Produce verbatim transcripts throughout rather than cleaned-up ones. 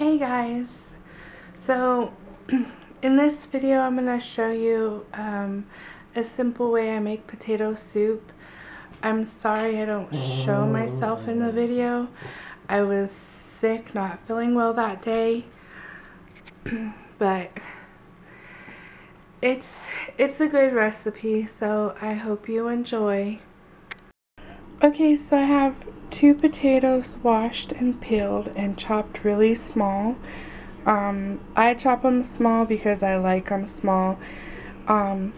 Hey guys, so in this video I'm going to show you um, a simple way I make potato soup. I'm sorry I don't show myself in the video. I was sick, not feeling well that day, but it's, it's a good recipe, so I hope you enjoy. Okay, so I have two potatoes washed and peeled and chopped really small. Um, I chop them small because I like them small. Um,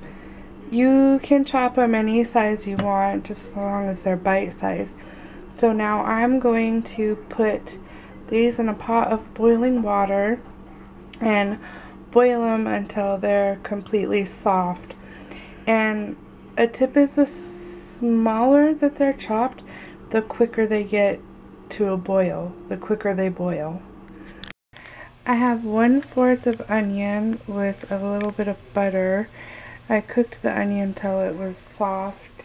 you can chop them any size you want, just as long as they're bite size. So now I'm going to put these in a pot of boiling water and boil them until they're completely soft. And a tip is a smaller that they're chopped, the quicker they get to a boil, the quicker they boil. I have one fourth of onion with a little bit of butter. I cooked the onion till it was soft.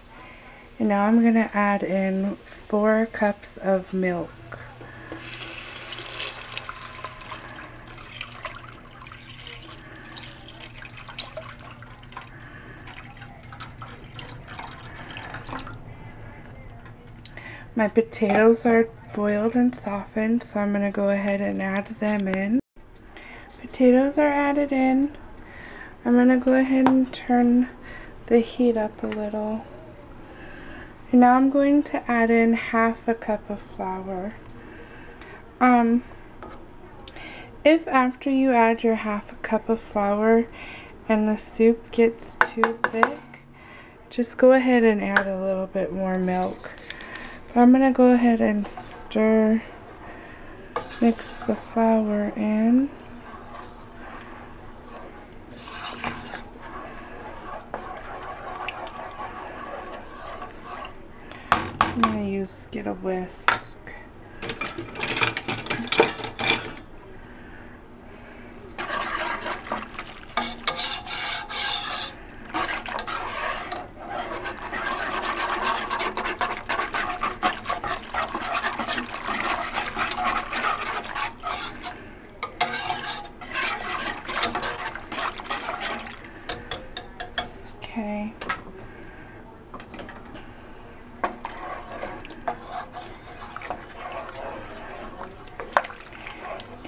And now I'm gonna add in four cups of milk. My potatoes are boiled and softened, so I'm going to go ahead and add them in. Potatoes are added in. I'm going to go ahead and turn the heat up a little. And now I'm going to add in half a cup of flour. Um, if after you add your half a cup of flour and the soup gets too thick, just go ahead and add a little bit more milk. I'm going to go ahead and stir, mix the flour in. I'm going to use, get a whisk. Okay.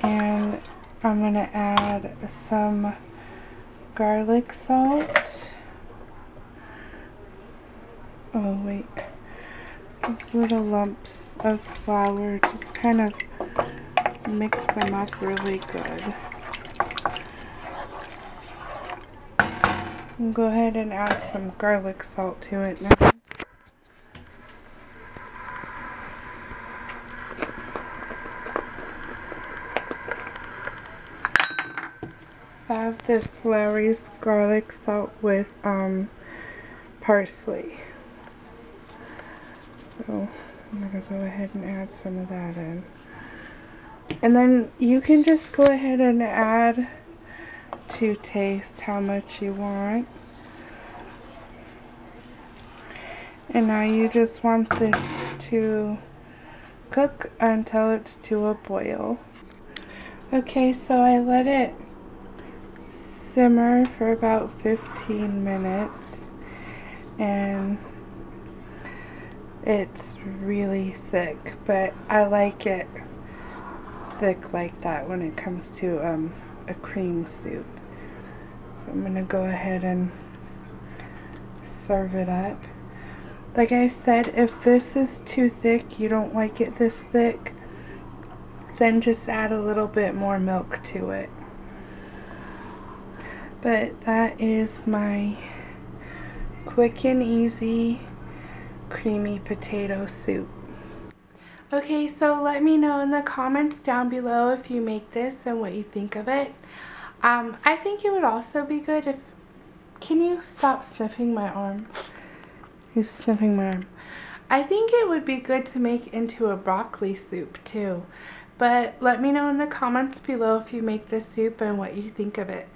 And I'm going to add some garlic salt. Oh wait, those little lumps of flour, just kind of mix them up really good. Go ahead and add some garlic salt to it now. I have this Lowry's garlic salt with um, parsley. So I'm going to go ahead and add some of that in. And then you can just go ahead and add to taste how much you want. And now you just want this to cook until it's to a boil. Okay, so I let it simmer for about fifteen minutes and it's really thick, but I like it thick like that when it comes to um, a cream soup. So I'm going to go ahead and serve it up. Like I said, if this is too thick, you don't like it this thick, then just add a little bit more milk to it. But that is my quick and easy creamy potato soup. Okay, so let me know in the comments down below if you make this and what you think of it. Um, I think it would also be good if... Can you stop sniffing my arm? He's sniffing my arm. I think it would be good to make into a broccoli soup too. But let me know in the comments below if you make this soup and what you think of it.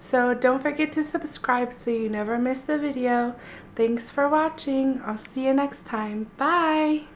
So don't forget to subscribe so you never miss a video. Thanks for watching. I'll see you next time. Bye!